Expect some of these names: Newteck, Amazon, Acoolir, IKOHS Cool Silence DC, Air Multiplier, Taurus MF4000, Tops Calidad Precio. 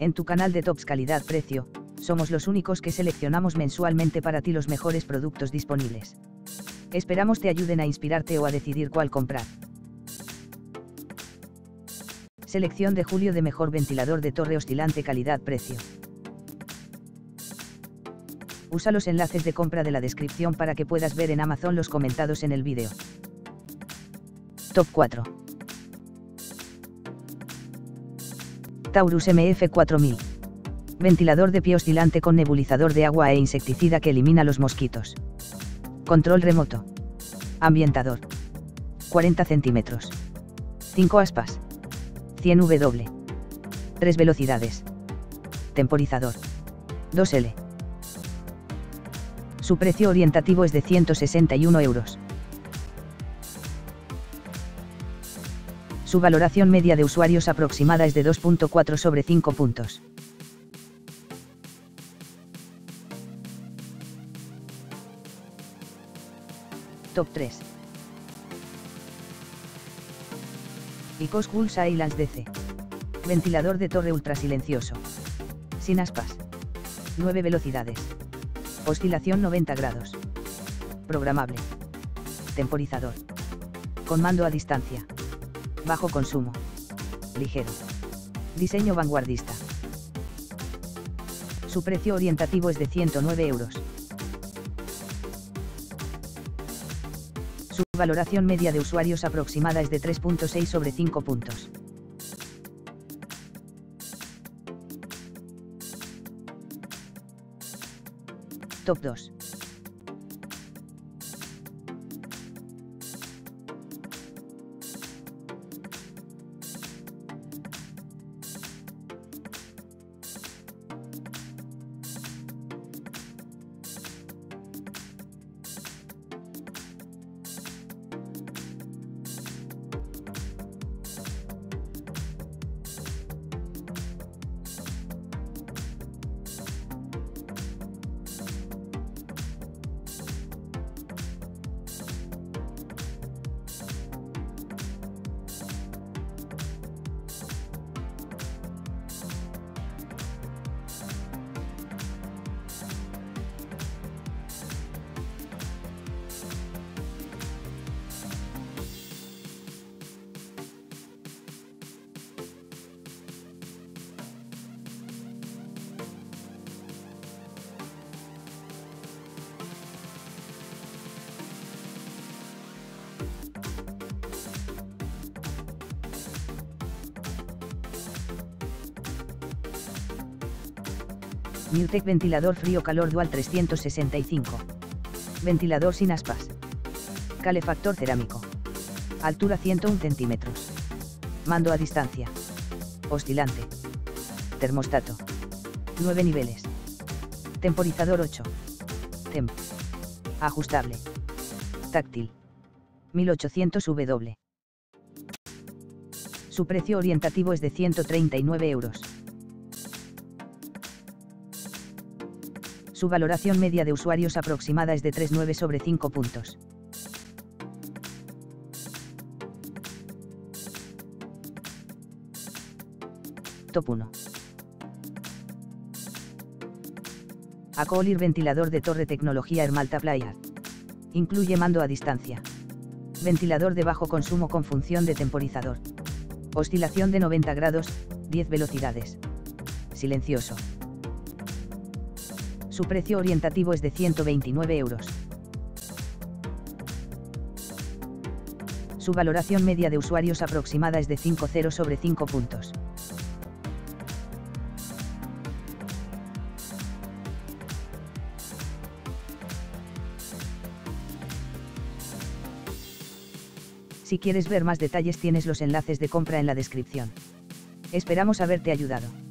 En tu canal de Tops Calidad Precio, somos los únicos que seleccionamos mensualmente para ti los mejores productos disponibles. Esperamos te ayuden a inspirarte o a decidir cuál comprar. Selección de julio de mejor ventilador de torre oscilante calidad-precio. Usa los enlaces de compra de la descripción para que puedas ver en Amazon los comentados en el vídeo. Top 4. Taurus MF4000. Ventilador de pie oscilante con nebulizador de agua e insecticida que elimina los mosquitos. Control remoto. Ambientador. 40 cm. 5 aspas. 100 W. 3 velocidades. Temporizador. 2L. Su precio orientativo es de 161 €. Su valoración media de usuarios aproximada es de 2.4 sobre 5 puntos. Top 3. IKOHS Cool Silence DC. Ventilador de torre ultrasilencioso. Sin aspas. 9 velocidades. Oscilación 90 grados. Programable. Temporizador. Con mando a distancia. Bajo consumo. Ligero. Diseño vanguardista. Su precio orientativo es de 109 €. Su valoración media de usuarios aproximada es de 3.6 sobre 5 puntos. Top 2. Newteck ventilador frío-calor dual 365. Ventilador sin aspas. Calefactor cerámico. Altura 101 cm. Mando a distancia. Oscilante. Termostato. 9 niveles. Temporizador 8. Temp. Ajustable. Táctil. 1800 W. Su precio orientativo es de 139 €. Su valoración media de usuarios aproximada es de 3.9 sobre 5 puntos. Top 1. Acoolir ventilador de torre tecnología Air Multiplier. Incluye mando a distancia. Ventilador de bajo consumo con función de temporizador. Oscilación de 90 grados, 10 velocidades. Silencioso. Su precio orientativo es de 129 €. Su valoración media de usuarios aproximada es de 5.0 sobre 5 puntos. Si quieres ver más detalles, tienes los enlaces de compra en la descripción. Esperamos haberte ayudado.